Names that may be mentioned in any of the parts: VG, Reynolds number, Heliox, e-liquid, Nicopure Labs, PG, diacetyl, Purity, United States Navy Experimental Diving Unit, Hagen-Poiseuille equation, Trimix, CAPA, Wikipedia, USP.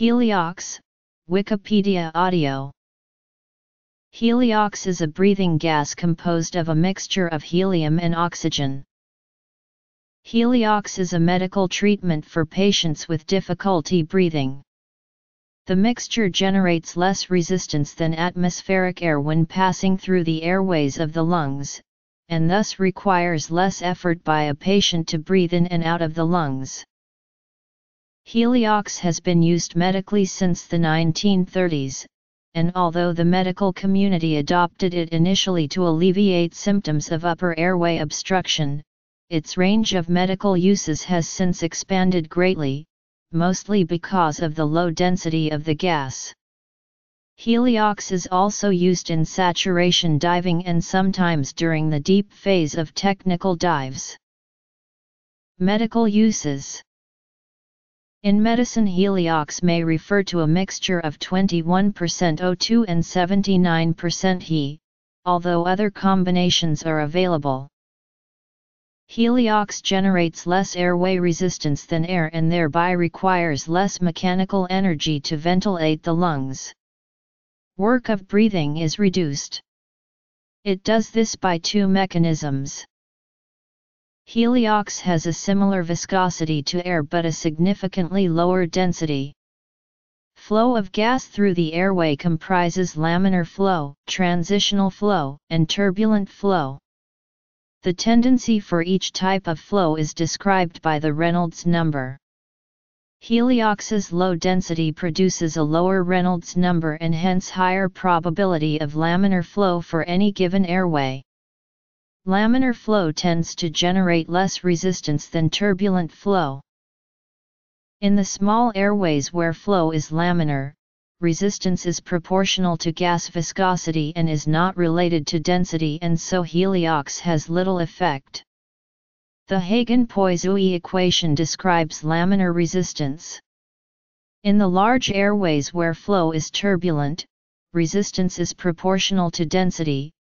Heliox, Wikipedia audio. Heliox is a breathing gas composed of a mixture of helium and oxygen. Heliox is a medical treatment for patients with difficulty breathing. The mixture generates less resistance than atmospheric air when passing through the airways of the lungs, and thus requires less effort by a patient to breathe in and out of the lungs. Heliox has been used medically since the 1930s, and although the medical community adopted it initially to alleviate symptoms of upper airway obstruction, its range of medical uses has since expanded greatly, mostly because of the low density of the gas. Heliox is also used in saturation diving and sometimes during the deep phase of technical dives. Medical uses. In medicine, Heliox may refer to a mixture of 21% O2 and 79% He, although other combinations are available. Heliox generates less airway resistance than air and thereby requires less mechanical energy to ventilate the lungs. Work of breathing is reduced. It does this by two mechanisms. Heliox has a similar viscosity to air but a significantly lower density. Flow of gas through the airway comprises laminar flow, transitional flow, and turbulent flow. The tendency for each type of flow is described by the Reynolds number. Heliox's low density produces a lower Reynolds number and hence higher probability of laminar flow for any given airway. Laminar flow tends to generate less resistance than turbulent flow. In the small airways where flow is laminar, resistance is proportional to gas viscosity and is not related to density, and so Heliox has little effect. The Hagen-Poiseuille equation describes laminar resistance. In the large airways where flow is turbulent, resistance is proportional to density,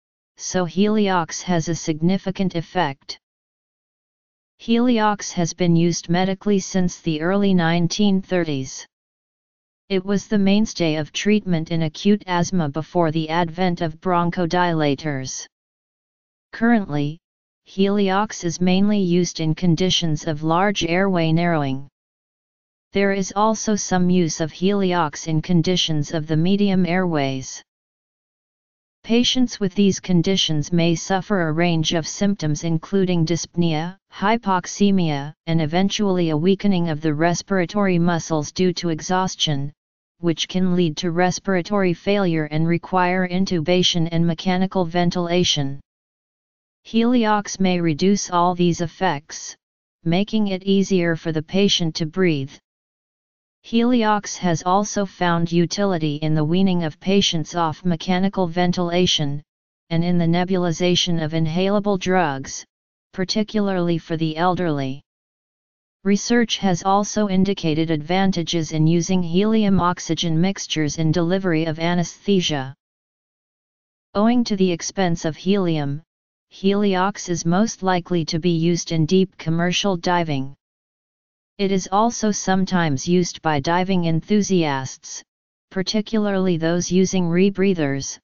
so Heliox has a significant effect. Heliox has been used medically since the early 1930s. It was the mainstay of treatment in acute asthma before the advent of bronchodilators. Currently, Heliox is mainly used in conditions of large airway narrowing. There is also some use of Heliox in conditions of the medium airways. Patients with these conditions may suffer a range of symptoms including dyspnea, hypoxemia, and eventually a weakening of the respiratory muscles due to exhaustion, which can lead to respiratory failure and require intubation and mechanical ventilation. Heliox may reduce all these effects, making it easier for the patient to breathe. Heliox has also found utility in the weaning of patients off mechanical ventilation, and in the nebulization of inhalable drugs, particularly for the elderly. Research has also indicated advantages in using helium-oxygen mixtures in delivery of anesthesia. Owing to the expense of helium, Heliox is most likely to be used in deep commercial diving. It is also sometimes used by diving enthusiasts, particularly those using rebreathers,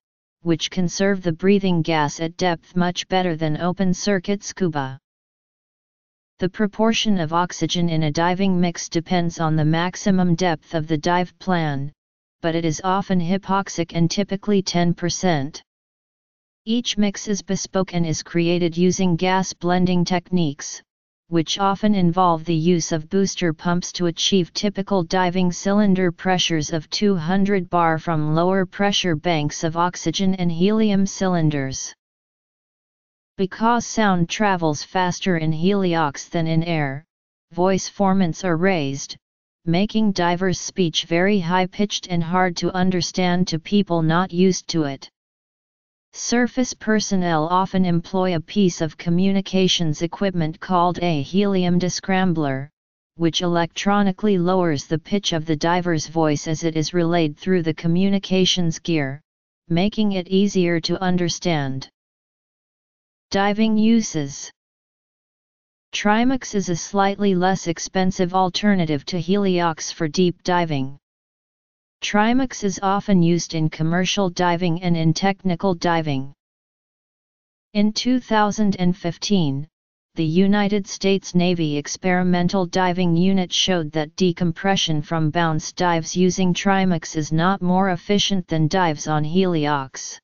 which conserve the breathing gas at depth much better than open-circuit scuba. The proportion of oxygen in a diving mix depends on the maximum depth of the dive plan, but it is often hypoxic and typically 10%. Each mix is bespoke and is created using gas blending techniques, which often involve the use of booster pumps to achieve typical diving cylinder pressures of 200 bar from lower pressure banks of oxygen and helium cylinders. Because sound travels faster in Heliox than in air, voice formants are raised, making divers' speech very high-pitched and hard to understand to people not used to it. Surface personnel often employ a piece of communications equipment called a helium descrambler, which electronically lowers the pitch of the diver's voice as it is relayed through the communications gear, making it easier to understand. Diving uses. Trimix is a slightly less expensive alternative to Heliox for deep diving. Trimix is often used in commercial diving and in technical diving. In 2015, the United States Navy Experimental Diving Unit showed that decompression from bounce dives using Trimix is not more efficient than dives on Heliox.